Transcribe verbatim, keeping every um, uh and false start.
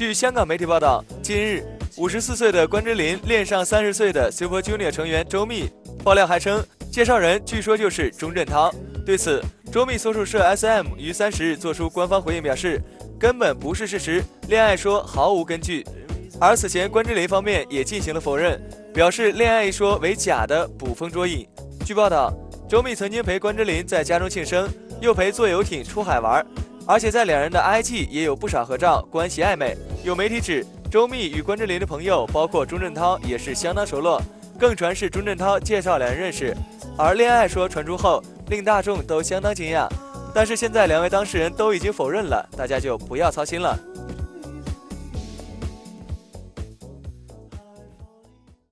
据香港媒体报道，近日， 五十四岁的关之琳恋上三十岁的 Super Junior 成员周密。爆料还称，介绍人据说就是钟镇涛。对此，周密所属社 S M 于三十日作出官方回应，表示根本不是事实，恋爱说毫无根据。而此前关之琳方面也进行了否认，表示恋爱一说为假的，捕风捉影。据报道，周密曾经陪关之琳在家中庆生，又陪坐游艇出海玩，而且在两人的 I G 也有不少合照，关系暧昧。有媒体指， 周密与关之琳的朋友，包括钟镇涛，也是相当熟络，更传是钟镇涛介绍两人认识。而恋爱说传出后，令大众都相当惊讶。但是现在两位当事人都已经否认了，大家就不要操心了。